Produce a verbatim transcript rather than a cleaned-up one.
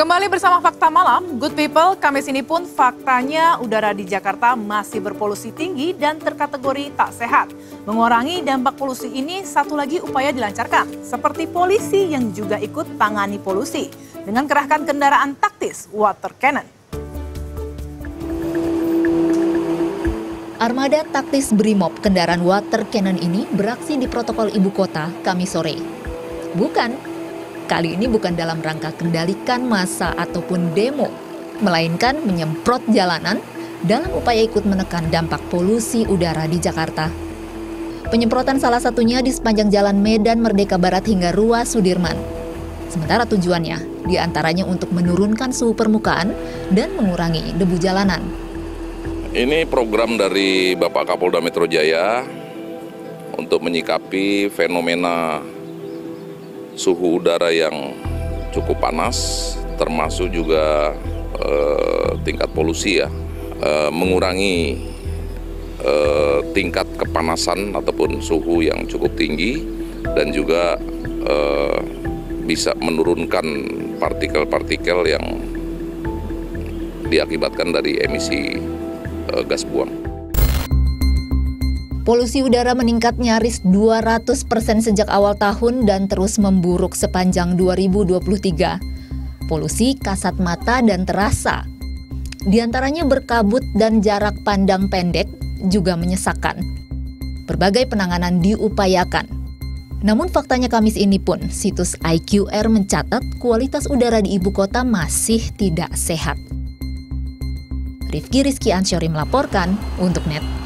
Kembali bersama Fakta Malam, Good People, Kamis ini pun faktanya udara di Jakarta masih berpolusi tinggi dan terkategori tak sehat. Mengurangi dampak polusi ini satu lagi upaya dilancarkan, seperti polisi yang juga ikut tangani polusi dengan kerahkan kendaraan taktis Water Cannon. Armada taktis BRIMOB kendaraan Water Cannon ini beraksi di protokol ibu kota Kamis sore. Bukan Kali ini bukan dalam rangka kendalikan massa ataupun demo, melainkan menyemprot jalanan dalam upaya ikut menekan dampak polusi udara di Jakarta. Penyemprotan salah satunya di sepanjang jalan Medan Merdeka Barat hingga Ruas Sudirman. Sementara tujuannya diantaranya untuk menurunkan suhu permukaan dan mengurangi debu jalanan. Ini program dari Bapak Kapolda Metro Jaya untuk menyikapi fenomena suhu udara yang cukup panas, termasuk juga eh, tingkat polusi ya, eh, mengurangi eh, tingkat kepanasan ataupun suhu yang cukup tinggi, dan juga eh, bisa menurunkan partikel-partikel yang diakibatkan dari emisi eh, gas buang. Polusi udara meningkat nyaris dua ratus persen sejak awal tahun dan terus memburuk sepanjang dua ribu dua puluh tiga. Polusi kasat mata dan terasa, di antaranya berkabut dan jarak pandang pendek, juga menyesakkan. Berbagai penanganan diupayakan. Namun faktanya Kamis ini pun, situs iQAir mencatat kualitas udara di ibu kota masih tidak sehat. Rifki Rizky Anshori melaporkan untuk Net.